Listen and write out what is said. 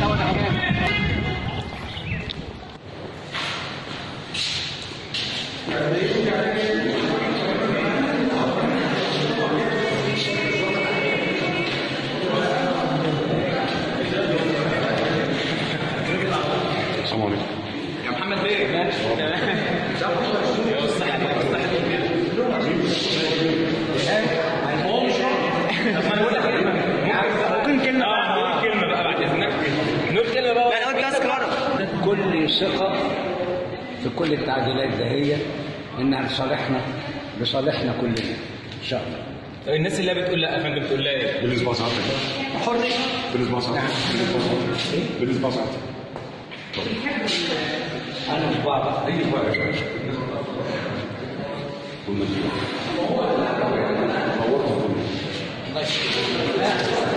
السلام عليكم يا محمد بيه. ممكن كلمة بقى بعد اذنك نقول كلمة بقى. لا انا قلت لك كل ثقة في كل التعديلات ده هي انها لصالحنا كلنا ان شاء الله. طب الناس اللي بتقول لا يا فندم بتقول لا ايه؟ بالنسبة لصحتك حر بالنسبة لصحتك أنا في بعض أي واحد والمدينة